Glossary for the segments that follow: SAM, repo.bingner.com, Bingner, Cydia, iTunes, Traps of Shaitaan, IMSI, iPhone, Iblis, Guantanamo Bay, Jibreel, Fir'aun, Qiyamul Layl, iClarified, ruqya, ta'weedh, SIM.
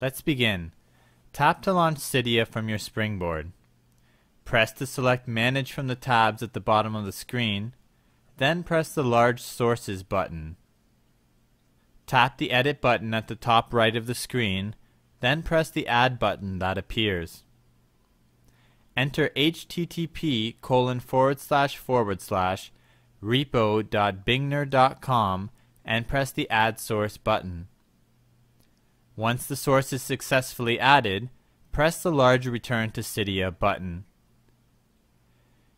Let's begin. Tap to launch Cydia from your springboard. Press to select Manage from the tabs at the bottom of the screen, then press the Large Sources button. Tap the Edit button at the top right of the screen, then press the Add button that appears. Enter http://repo.bingner.com and press the Add Source button. Once the source is successfully added, press the large Return to Cydia button.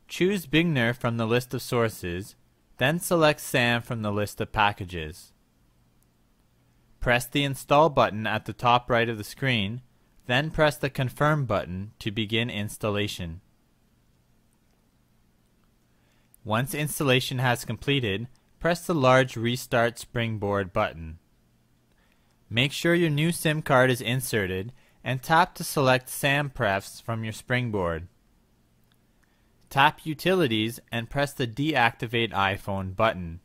Choose Bingner from the list of sources, then select SAM from the list of packages. Press the Install button at the top right of the screen, then press the Confirm button to begin installation. Once installation has completed, press the large Restart Springboard button. Make sure your new SIM card is inserted and tap to select SAM Prefs from your springboard. Tap Utilities and press the Deactivate iPhone button.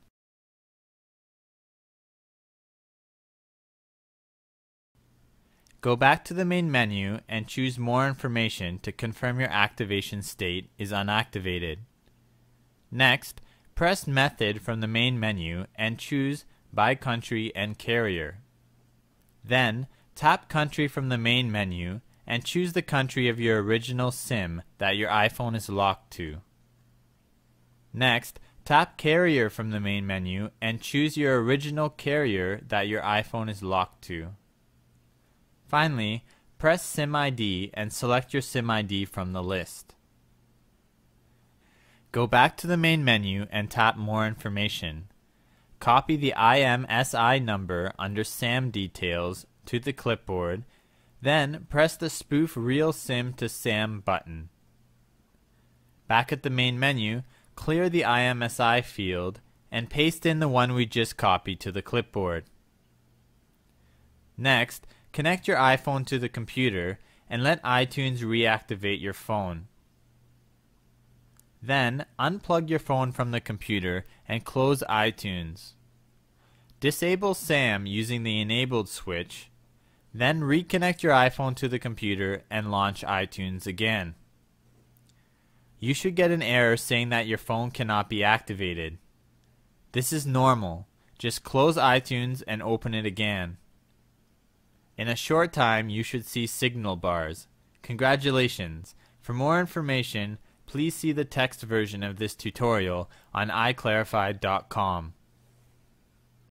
Go back to the main menu and choose More Information to confirm your activation state is unactivated. Next, press Method from the main menu and choose By Country and Carrier. Then, tap Country from the main menu and choose the country of your original SIM that your iPhone is locked to. Next, tap Carrier from the main menu and choose your original carrier that your iPhone is locked to. Finally, press SIM ID and select your SIM ID from the list. Go back to the main menu and tap More Information. Copy the IMSI number under SAM Details to the clipboard, then press the Spoof Real SIM to SAM button. Back at the main menu, clear the IMSI field and paste in the one we just copied to the clipboard. Next, connect your iPhone to the computer and let iTunes reactivate your phone. Then, unplug your phone from the computer and close iTunes. Disable SAM using the Enabled switch, then reconnect your iPhone to the computer and launch iTunes again. You should get an error saying that your phone cannot be activated. This is normal. Just close iTunes and open it again. In a short time, you should see signal bars. Congratulations! For more information, please see the text version of this tutorial on iClarified.com.